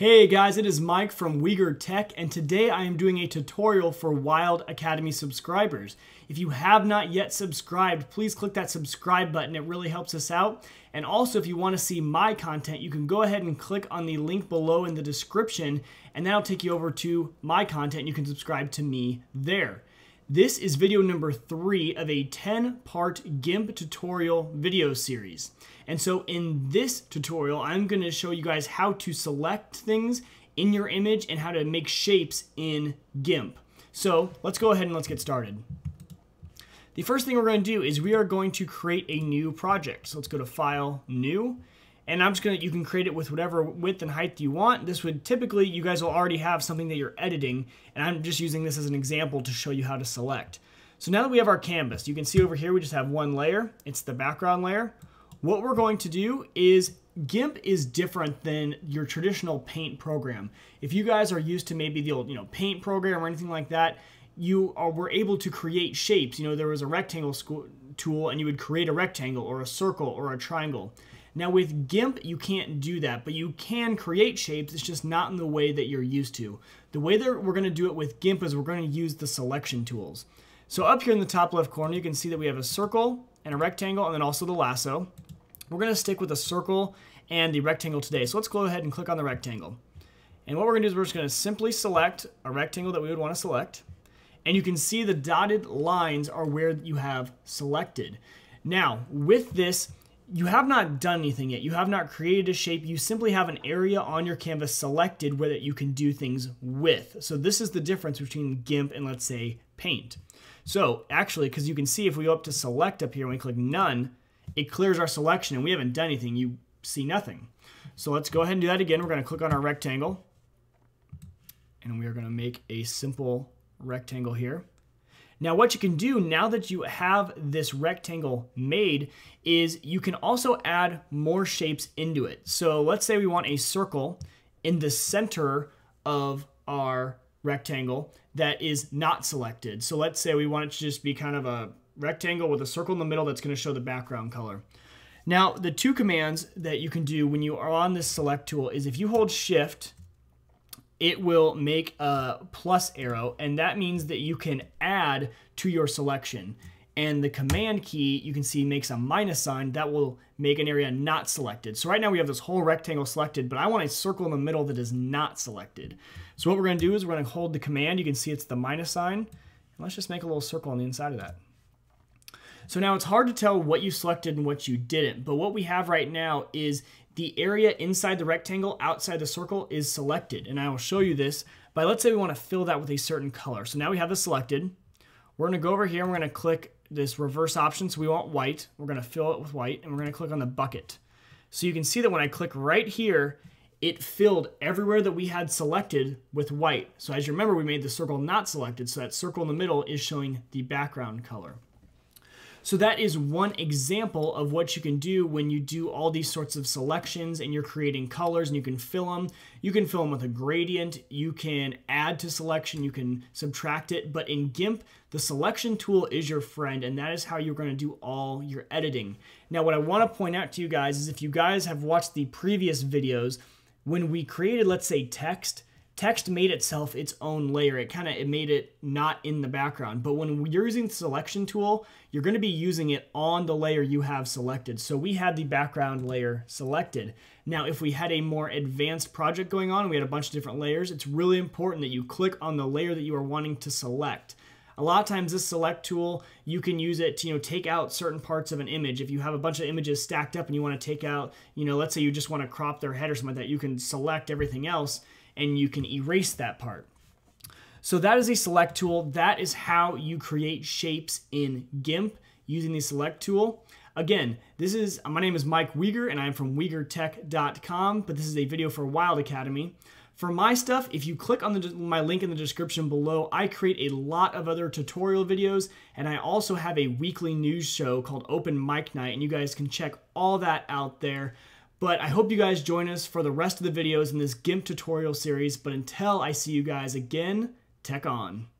Hey guys, it is Mike from Wieger Tech, and today I am doing a tutorial for Wild Academy subscribers. If you have not yet subscribed, please click that subscribe button. It really helps us out. And also, if you want to see my content, you can go ahead and click on the link below in the description, and that'll take you over to my content. You can subscribe to me there. This is video number 3 of a 10-part GIMP tutorial video series. And so in this tutorial, I'm going to show you guys how to select things in your image and how to make shapes in GIMP. So let's go ahead and let's get started. The first thing we're going to do is we are going to create a new project. So let's go to File, New. And I'm just going to, you can create it with whatever width and height you want. This would typically, you guys will already have something that you're editing. And I'm just using this as an example to show you how to select. So now that we have our canvas, you can see over here we just have one layer. It's the background layer. What we're going to do is, GIMP is different than your traditional paint program. If you guys are used to maybe the old, paint program or anything like that, you were able to create shapes. There was a rectangle tool and you would create a rectangle or a circle or a triangle. Now with GIMP, you can't do that, but you can create shapes. It's just not in the way that you're used to. The way that we're going to do it with GIMP is we're going to use the selection tools. So up here in the top left corner, you can see that we have a circle and a rectangle and then also the lasso. We're going to stick with the circle and the rectangle today. So let's go ahead and click on the rectangle. And what we're going to do is we're just going to simply select a rectangle that we would want to select. And you can see the dotted lines are where you have selected. Now with this, you have not done anything yet. You have not created a shape. You simply have an area on your canvas selected where that you can do things with. So this is the difference between GIMP and, let's say, paint. So actually, because you can see if we go up to select up here and we click none, it clears our selection and we haven't done anything. You see nothing. So let's go ahead and do that again. We're going to click on our rectangle and we are going to make a simple rectangle here. Now what you can do now that you have this rectangle made is you can also add more shapes into it. So let's say we want a circle in the center of our rectangle that is not selected. So let's say we want it to just be kind of a rectangle with a circle in the middle that's going to show the background color. Now the two commands that you can do when you are on this select tool is if you hold Shift, it will make a plus arrow, and that means that you can add to your selection. And the command key, you can see, makes a minus sign. That will make an area not selected. So right now we have this whole rectangle selected, but I want a circle in the middle that is not selected. So what we're going to do is we're going to hold the command. You can see it's the minus sign. And let's just make a little circle on the inside of that. So now it's hard to tell what you selected and what you didn't, but what we have right now is the area inside the rectangle outside the circle is selected. And I will show you this by, let's say we want to fill that with a certain color. So now we have this selected. We're going to go over here and we're going to click this reverse option. So we want white. We're going to fill it with white and we're going to click on the bucket. So you can see that when I click right here, it filled everywhere that we had selected with white. So as you remember, we made the circle not selected. So that circle in the middle is showing the background color. So that is one example of what you can do when you do all these sorts of selections and you're creating colors and you can fill them. You can fill them with a gradient. You can add to selection. You can subtract it. But in GIMP, the selection tool is your friend, and that is how you're going to do all your editing. Now, what I want to point out to you guys is if you guys have watched the previous videos, when we created, let's say, text, text made itself its own layer. It made it not in the background. But when you're using the selection tool, you're going to be using it on the layer you have selected. So we had the background layer selected. Now, if we had a more advanced project going on, we had a bunch of different layers, it's really important that you click on the layer that you are wanting to select. A lot of times this select tool, you can use it to take out certain parts of an image. If you have a bunch of images stacked up and you want to take out, let's say you just want to crop their head or something like that, you can select everything else and you can erase that part. So that is a select tool. That is how you create shapes in GIMP using the select tool. Again, my name is Mike Wieger and I'm from WiegerTech.com, but this is a video for Wild Academy. For my stuff, if you click on my link in the description below, I create a lot of other tutorial videos, and I also have a weekly news show called Open Mic Night, and you guys can check all that out there. But I hope you guys join us for the rest of the videos in this GIMP tutorial series. But until I see you guys again, tech on.